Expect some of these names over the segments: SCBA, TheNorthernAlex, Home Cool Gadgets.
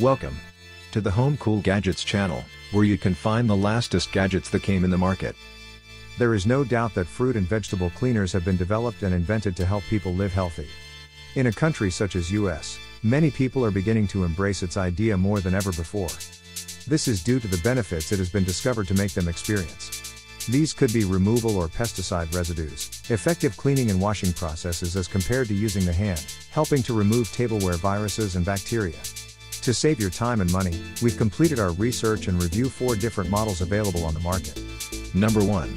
Welcome to the Home Cool Gadgets channel, where you can find the latest gadgets that came in the market. There is no doubt that fruit and vegetable cleaners have been developed and invented to help people live healthy. In a country such as US, many people are beginning to embrace its idea more than ever before. This is due to the benefits it has been discovered to make them experience. These could be removal or pesticide residues, effective cleaning and washing processes as compared to using the hand, helping to remove tableware viruses and bacteria. To save your time and money, we've completed our research and review 4 different models available on the market. Number 1.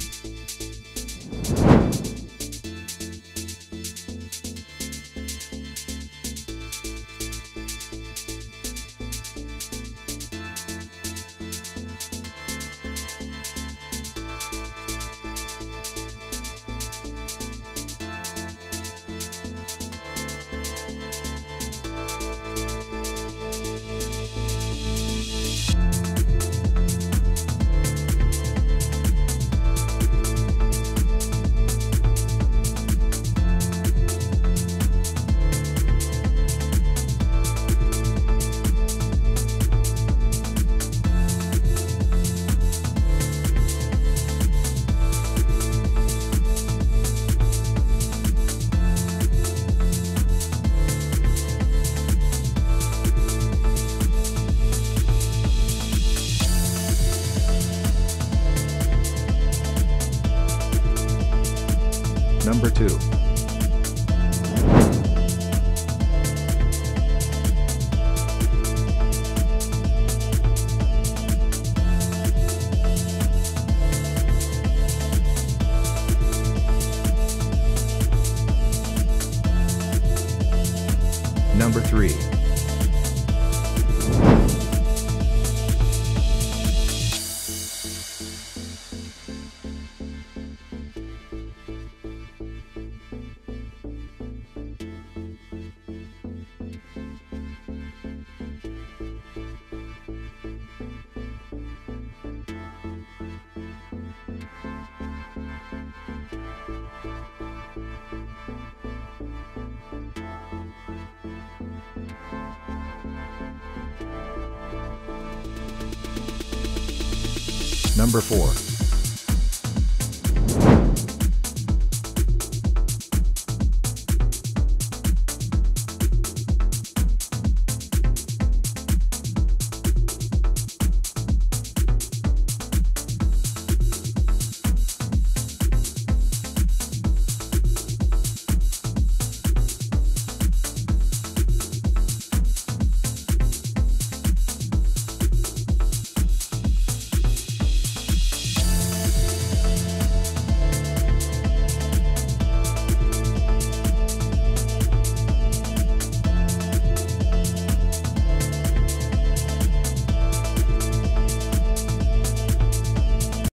Number 2. Number 3. Number 4.